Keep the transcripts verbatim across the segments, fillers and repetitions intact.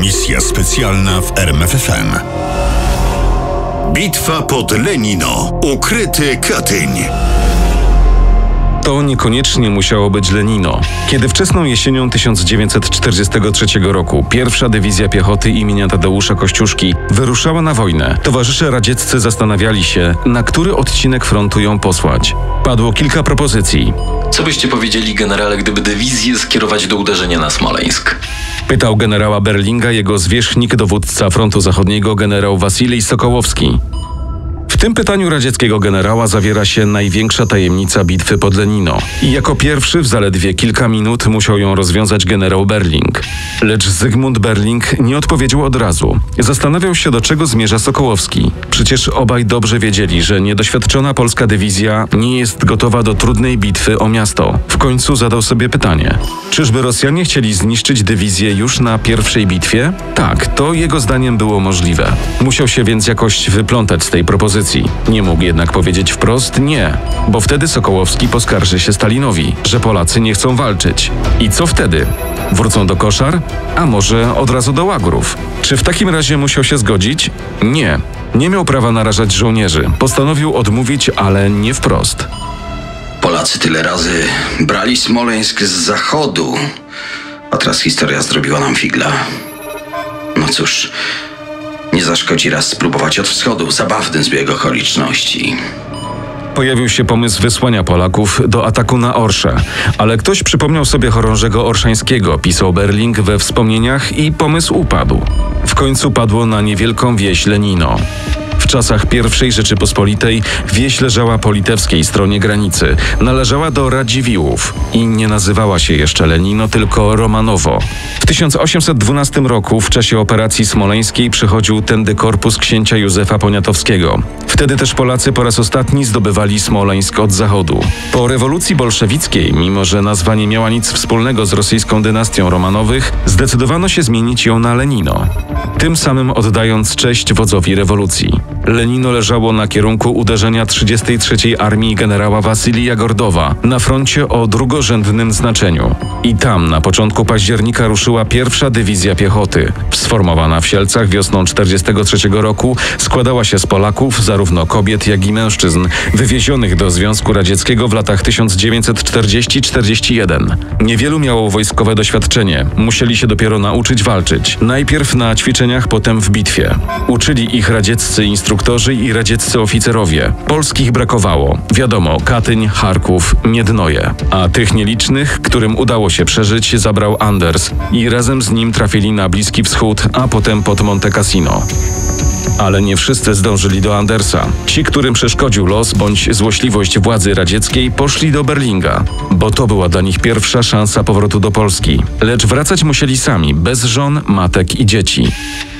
Misja specjalna w R M F F M. Bitwa pod Lenino. Ukryty Katyń. To niekoniecznie musiało być Lenino. Kiedy wczesną jesienią tysiąc dziewięćset czterdziestego trzeciego roku pierwsza Dywizja Piechoty imienia Tadeusza Kościuszki wyruszała na wojnę, towarzysze radzieccy zastanawiali się, na który odcinek frontu ją posłać. Padło kilka propozycji. Co byście powiedzieli, generale, gdyby dywizję skierować do uderzenia na Smoleńsk? Pytał generała Berlinga jego zwierzchnik, dowódca frontu zachodniego, generał Wasilij Sokołowski. W tym pytaniu radzieckiego generała zawiera się największa tajemnica bitwy pod Lenino. I jako pierwszy w zaledwie kilka minut musiał ją rozwiązać generał Berling. Lecz Zygmunt Berling nie odpowiedział od razu. Zastanawiał się, do czego zmierza Sokołowski. Przecież obaj dobrze wiedzieli, że niedoświadczona polska dywizja nie jest gotowa do trudnej bitwy o miasto. W końcu zadał sobie pytanie. Czyżby Rosjanie chcieli zniszczyć dywizję już na pierwszej bitwie? Tak, to jego zdaniem było możliwe. Musiał się więc jakoś wyplątać z tej propozycji. Nie mógł jednak powiedzieć wprost nie, bo wtedy Sokołowski poskarży się Stalinowi, że Polacy nie chcą walczyć. I co wtedy? Wrócą do koszar? A może od razu do łagrów? Czy w takim razie musiał się zgodzić? Nie. Nie miał prawa narażać żołnierzy. Postanowił odmówić, ale nie wprost. Polacy tyle razy brali Smoleńsk z zachodu, a teraz historia zrobiła nam figla. No cóż... Nie zaszkodzi raz spróbować od wschodu, zabawny zbieg okoliczności. Pojawił się pomysł wysłania Polaków do ataku na Orsze, ale ktoś przypomniał sobie chorążego Orszańskiego, pisał Berling we wspomnieniach, i pomysł upadł. W końcu padło na niewielką wieś Lenino. W czasach pierwszej Rzeczypospolitej wieś leżała po litewskiej stronie granicy, należała do Radziwiłłów i nie nazywała się jeszcze Lenino, tylko Romanowo. W tysiąc osiemset dwunastym roku w czasie operacji smoleńskiej przychodził tędy korpus księcia Józefa Poniatowskiego. Wtedy też Polacy po raz ostatni zdobywali Smoleńsk od zachodu. Po rewolucji bolszewickiej, mimo że nazwa nie miała nic wspólnego z rosyjską dynastią Romanowych, zdecydowano się zmienić ją na Lenino, tym samym oddając cześć wodzowi rewolucji. Lenino leżało na kierunku uderzenia trzydziestej trzeciej Armii generała Wasilija Gordowa na froncie o drugorzędnym znaczeniu. I tam na początku października ruszyła pierwsza Dywizja Piechoty. Sformowana w Sielcach wiosną tysiąc dziewięćset czterdziestego trzeciego roku, składała się z Polaków, zarówno kobiet, jak i mężczyzn, wywiezionych do Związku Radzieckiego w latach tysiąc dziewięćset czterdziestego do czterdziestego pierwszego. Niewielu miało wojskowe doświadczenie. Musieli się dopiero nauczyć walczyć. Najpierw na ćwiczeniach, potem w bitwie. Uczyli ich radzieccy instruktorzy i radzieccy oficerowie. Polskich brakowało. Wiadomo, Katyń, Charków, Miednoje. A tych nielicznych, którym udało się przeżyć, zabrał Anders i razem z nim trafili na Bliski Wschód, a potem pod Monte Cassino. Ale nie wszyscy zdążyli do Andersa. Ci, którym przeszkodził los bądź złośliwość władzy radzieckiej, poszli do Berlinga, bo to była dla nich pierwsza szansa powrotu do Polski. Lecz wracać musieli sami, bez żon, matek i dzieci.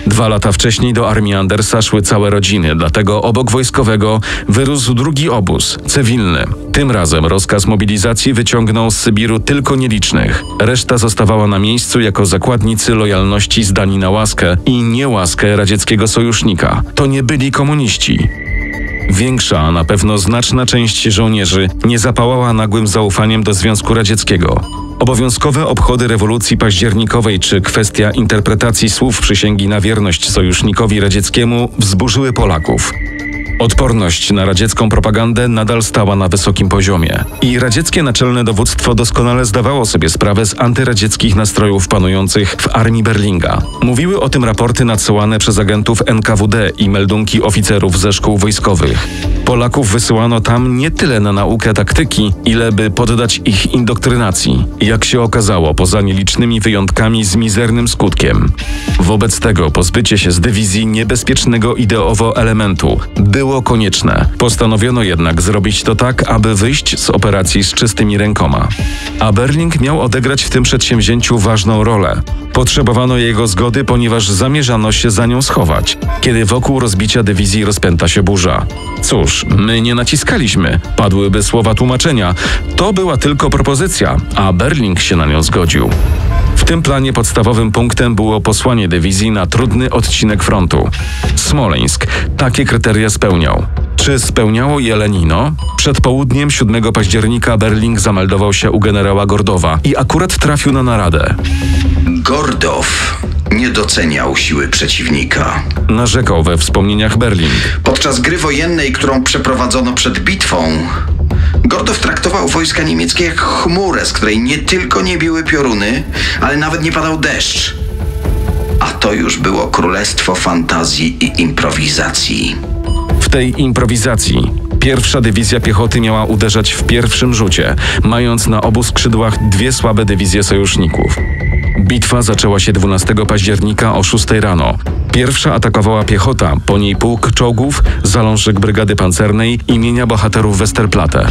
Dwa lata wcześniej do armii Andersa szły całe rodziny, dlatego obok wojskowego wyrósł drugi obóz, cywilny. Tym razem rozkaz mobilizacji wyciągnął z Sybiru tylko nielicznych. Reszta zostawała na miejscu jako zakładnicy lojalności zdani na łaskę i niełaskę radzieckiego sojusznika. To nie byli komuniści. Większa, a na pewno znaczna część żołnierzy nie zapałała nagłym zaufaniem do Związku Radzieckiego. Obowiązkowe obchody rewolucji październikowej czy kwestia interpretacji słów przysięgi na wierność sojusznikowi radzieckiemu wzburzyły Polaków. Odporność na radziecką propagandę nadal stała na wysokim poziomie. I radzieckie naczelne dowództwo doskonale zdawało sobie sprawę z antyradzieckich nastrojów panujących w armii Berlinga. Mówiły o tym raporty nadsyłane przez agentów N K W D i meldunki oficerów ze szkół wojskowych. Polaków wysyłano tam nie tyle na naukę taktyki, ile by poddać ich indoktrynacji. Jak się okazało, poza nielicznymi wyjątkami z mizernym skutkiem. Wobec tego pozbycie się z dywizji niebezpiecznego ideowo elementu było konieczne. Postanowiono jednak zrobić to tak, aby wyjść z operacji z czystymi rękoma. A Berling miał odegrać w tym przedsięwzięciu ważną rolę. Potrzebowano jego zgody, ponieważ zamierzano się za nią schować, kiedy wokół rozbicia dywizji rozpęta się burza. Cóż, my nie naciskaliśmy, padłyby słowa tłumaczenia. To była tylko propozycja, a Berling się na nią zgodził. W tym planie podstawowym punktem było posłanie dywizji na trudny odcinek frontu. Smoleńsk takie kryteria spełniał. Czy spełniało je Lenino? Przed południem siódmego października Berling zameldował się u generała Gordowa i akurat trafił na naradę. Gordow nie doceniał siły przeciwnika. Narzekał we wspomnieniach Berling. Podczas gry wojennej, którą przeprowadzono przed bitwą, Gordow traktował wojska niemieckie jak chmurę, z której nie tylko nie biły pioruny, ale nawet nie padał deszcz. A to już było królestwo fantazji i improwizacji. W tej improwizacji pierwsza dywizja piechoty miała uderzać w pierwszym rzucie, mając na obu skrzydłach dwie słabe dywizje sojuszników. Bitwa zaczęła się dwunastego października o szóstej rano. Pierwsza atakowała piechota, po niej pułk czołgów, zalążek brygady pancernej imienia bohaterów Westerplatte.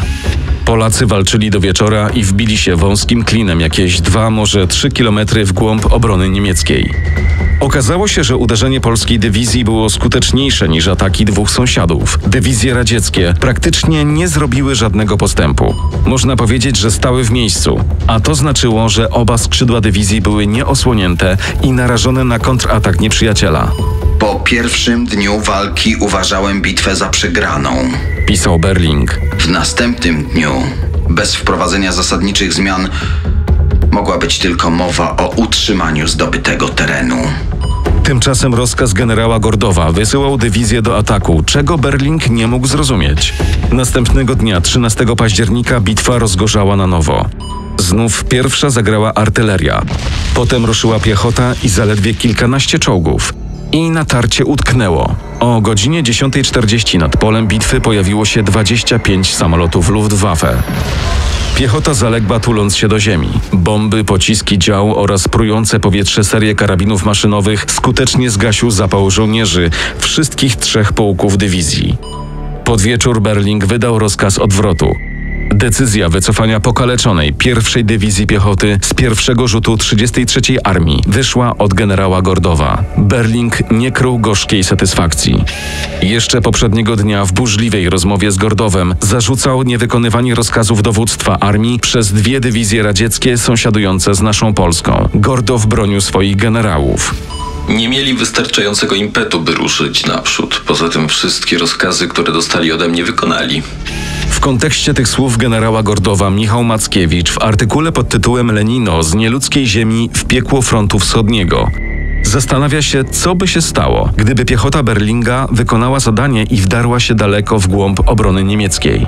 Polacy walczyli do wieczora i wbili się wąskim klinem jakieś dwa, może trzy kilometry w głąb obrony niemieckiej. Okazało się, że uderzenie polskiej dywizji było skuteczniejsze niż ataki dwóch sąsiadów. Dywizje radzieckie praktycznie nie zrobiły żadnego postępu. Można powiedzieć, że stały w miejscu, a to znaczyło, że oba skrzydła dywizji były nieosłonięte i narażone na kontratak nieprzyjaciela. Po pierwszym dniu walki uważałem bitwę za przegraną, pisał Berling. W następnym dniu, bez wprowadzenia zasadniczych zmian, mogła być tylko mowa o utrzymaniu zdobytego terenu. Tymczasem rozkaz generała Gordowa wysyłał dywizję do ataku, czego Berling nie mógł zrozumieć. Następnego dnia, trzynastego października, bitwa rozgorzała na nowo. Znów pierwsza zagrała artyleria. Potem ruszyła piechota i zaledwie kilkanaście czołgów. I natarcie utknęło. O godzinie dziesiątej czterdzieści nad polem bitwy pojawiło się dwadzieścia pięć samolotów Luftwaffe. Piechota zaległa, tuląc się do ziemi. Bomby, pociski dział oraz prujące powietrze serie karabinów maszynowych skutecznie zgasił zapał żołnierzy wszystkich trzech pułków dywizji. Pod wieczór Berling wydał rozkaz odwrotu. Decyzja wycofania pokaleczonej pierwszej dywizji piechoty z pierwszego rzutu trzydziestej trzeciej Armii wyszła od generała Gordowa. Berling nie krył gorzkiej satysfakcji. Jeszcze poprzedniego dnia w burzliwej rozmowie z Gordowem zarzucał niewykonywanie rozkazów dowództwa armii przez dwie dywizje radzieckie sąsiadujące z naszą Polską. Gordow bronił swoich generałów. Nie mieli wystarczającego impetu, by ruszyć naprzód. Poza tym wszystkie rozkazy, które dostali ode mnie, wykonali. W kontekście tych słów generała Gordowa Michał Mackiewicz w artykule pod tytułem Lenino z nieludzkiej ziemi w piekło frontu wschodniego zastanawia się, co by się stało, gdyby piechota Berlinga wykonała zadanie i wdarła się daleko w głąb obrony niemieckiej.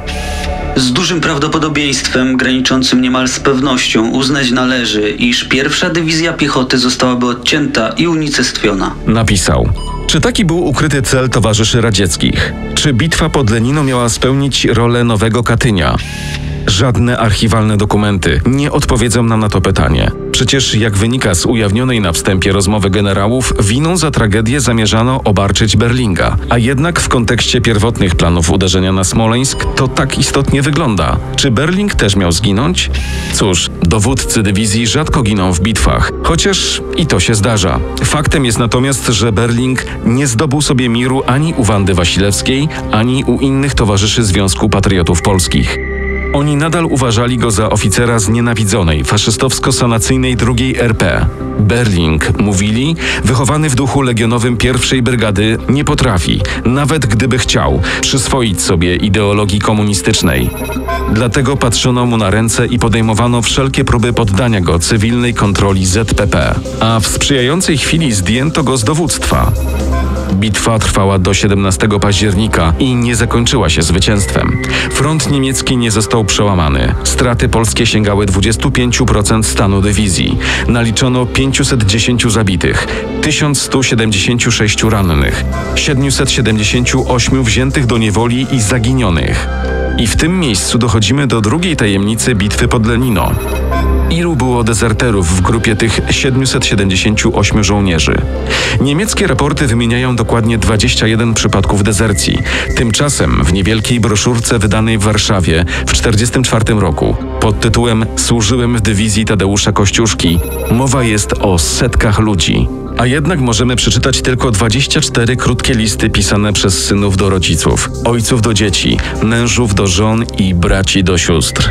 Z dużym prawdopodobieństwem, graniczącym niemal z pewnością, uznać należy, iż pierwsza dywizja piechoty zostałaby odcięta i unicestwiona, napisał. Czy taki był ukryty cel towarzyszy radzieckich? Czy bitwa pod Lenino miała spełnić rolę nowego Katynia? Żadne archiwalne dokumenty nie odpowiedzą nam na to pytanie. Przecież, jak wynika z ujawnionej na wstępie rozmowy generałów, winą za tragedię zamierzano obarczyć Berlinga. A jednak w kontekście pierwotnych planów uderzenia na Smoleńsk to tak istotnie wygląda. Czy Berling też miał zginąć? Cóż, dowódcy dywizji rzadko giną w bitwach, chociaż i to się zdarza. Faktem jest natomiast, że Berling nie zdobył sobie miru ani u Wandy Wasilewskiej, ani u innych towarzyszy Związku Patriotów Polskich. Oni nadal uważali go za oficera znienawidzonej, faszystowsko-sanacyjnej drugiej R P. Berling, mówili, wychowany w duchu legionowym pierwszej Brygady, nie potrafi, nawet gdyby chciał, przyswoić sobie ideologii komunistycznej. Dlatego patrzono mu na ręce i podejmowano wszelkie próby poddania go cywilnej kontroli Z P P. A w sprzyjającej chwili zdjęto go z dowództwa. Bitwa trwała do siedemnastego października i nie zakończyła się zwycięstwem. Front niemiecki nie został przełamany. Straty polskie sięgały dwudziestu pięciu procent stanu dywizji. Naliczono pięciuset dziesięciu zabitych, tysiąc stu siedemdziesięciu sześciu rannych, siedmiuset siedemdziesięciu ośmiu wziętych do niewoli i zaginionych. I w tym miejscu dochodzimy do drugiej tajemnicy bitwy pod Lenino. Ilu było dezerterów w grupie tych siedmiuset siedemdziesięciu ośmiu żołnierzy? Niemieckie raporty wymieniają dokładnie dwadzieścia jeden przypadków dezercji. Tymczasem w niewielkiej broszurce wydanej w Warszawie w tysiąc dziewięćset czterdziestym czwartym roku pod tytułem „Służyłem w dywizji Tadeusza Kościuszki” mowa jest o setkach ludzi. A jednak możemy przeczytać tylko dwadzieścia cztery krótkie listy pisane przez synów do rodziców, ojców do dzieci, mężów do żon i braci do sióstr.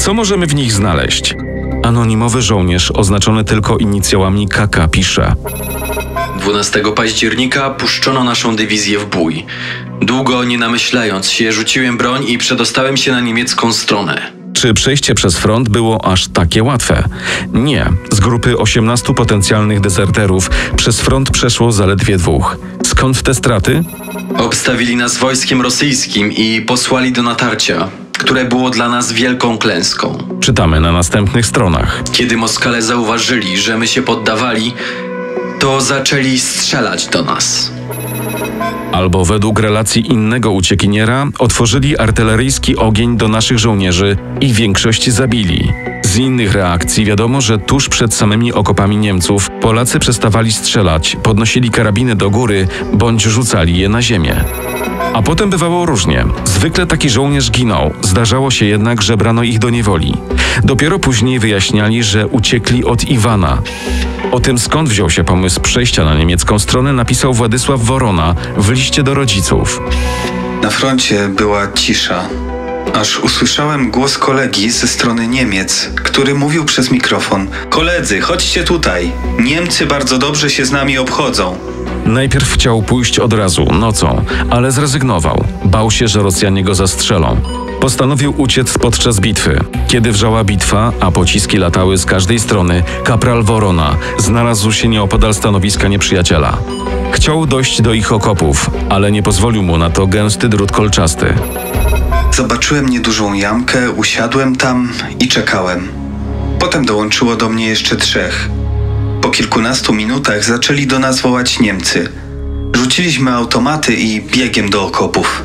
Co możemy w nich znaleźć? Anonimowy żołnierz oznaczony tylko inicjałami K K pisze: dwunastego października puszczono naszą dywizję w bój. Długo nie namyślając się, rzuciłem broń i przedostałem się na niemiecką stronę. Czy przejście przez front było aż takie łatwe? Nie. Z grupy osiemnastu potencjalnych dezerterów przez front przeszło zaledwie dwóch. Skąd te straty? Obstawili nas wojskiem rosyjskim i posłali do natarcia, które było dla nas wielką klęską. Czytamy na następnych stronach. Kiedy Moskale zauważyli, że my się poddawali, to zaczęli strzelać do nas. Albo według relacji innego uciekiniera otworzyli artyleryjski ogień do naszych żołnierzy i większość zabili. Z innych reakcji wiadomo, że tuż przed samymi okopami Niemców Polacy przestawali strzelać, podnosili karabiny do góry bądź rzucali je na ziemię. A potem bywało różnie. Zwykle taki żołnierz ginął, zdarzało się jednak, że brano ich do niewoli. Dopiero później wyjaśniali, że uciekli od Iwana. O tym, skąd wziął się pomysł przejścia na niemiecką stronę, napisał Władysław Worona w liście do rodziców. Na froncie była cisza, aż usłyszałem głos kolegi ze strony Niemiec, który mówił przez mikrofon: koledzy, chodźcie tutaj, Niemcy bardzo dobrze się z nami obchodzą. Najpierw chciał pójść od razu, nocą, ale zrezygnował. Bał się, że Rosjanie go zastrzelą. Postanowił uciec podczas bitwy. Kiedy wrzała bitwa, a pociski latały z każdej strony, kapral Worona znalazł się nieopodal stanowiska nieprzyjaciela. Chciał dojść do ich okopów, ale nie pozwolił mu na to gęsty drut kolczasty. Zobaczyłem niedużą jamkę, usiadłem tam i czekałem. Potem dołączyło do mnie jeszcze trzech. Po kilkunastu minutach zaczęli do nas wołać Niemcy. Rzuciliśmy automaty i biegiem do okopów.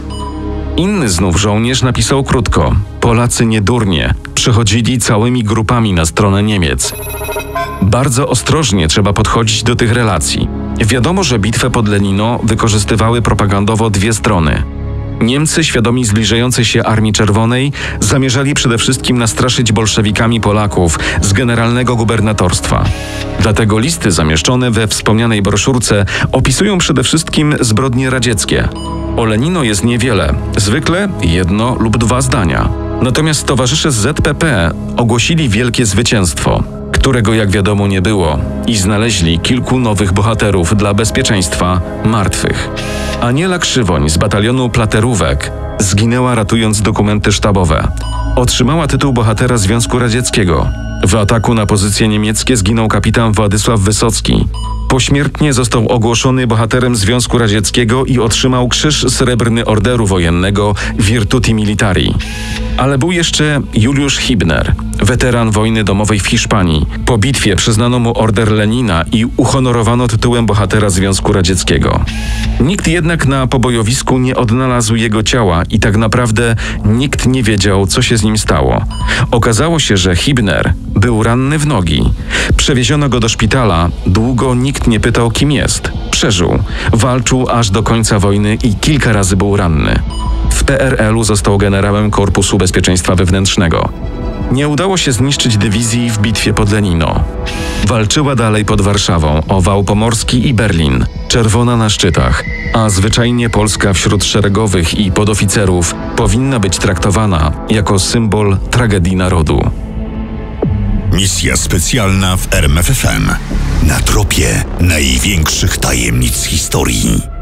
Inny znów żołnierz napisał krótko: Polacy niedurnie, przychodzili całymi grupami na stronę Niemiec. Bardzo ostrożnie trzeba podchodzić do tych relacji. Wiadomo, że bitwę pod Lenino wykorzystywały propagandowo dwie strony. Niemcy, świadomi zbliżającej się Armii Czerwonej, zamierzali przede wszystkim nastraszyć bolszewikami Polaków z generalnego gubernatorstwa. Dlatego listy zamieszczone we wspomnianej broszurce opisują przede wszystkim zbrodnie radzieckie. O Lenino jest niewiele, zwykle jedno lub dwa zdania. Natomiast towarzysze z Z P P ogłosili wielkie zwycięstwo, którego jak wiadomo nie było, i znaleźli kilku nowych bohaterów dla bezpieczeństwa martwych. Aniela Krzywoń z batalionu Platerówek zginęła ratując dokumenty sztabowe. Otrzymała tytuł bohatera Związku Radzieckiego. W ataku na pozycje niemieckie zginął kapitan Władysław Wysocki. Pośmiertnie został ogłoszony bohaterem Związku Radzieckiego i otrzymał Krzyż Srebrny Orderu Wojennego Virtuti Militari. Ale był jeszcze Juliusz Hibner, weteran wojny domowej w Hiszpanii. Po bitwie przyznano mu Order Lenina i uhonorowano tytułem bohatera Związku Radzieckiego. Nikt jednak na pobojowisku nie odnalazł jego ciała i tak naprawdę nikt nie wiedział, co się z nim stało. Okazało się, że Hibner był ranny w nogi. Przewieziono go do szpitala, długo nikt nie pytał, kim jest. Przeżył, walczył aż do końca wojny i kilka razy był ranny. W P R L-u został generałem Korpusu Bezpieczeństwa Wewnętrznego. Nie udało się zniszczyć dywizji w bitwie pod Lenino. Walczyła dalej pod Warszawą o Wał Pomorski i Berlin, czerwona na szczytach, a zwyczajnie Polska wśród szeregowych i podoficerów powinna być traktowana jako symbol tragedii narodu. Misja specjalna w R M F F M. Na tropie największych tajemnic historii.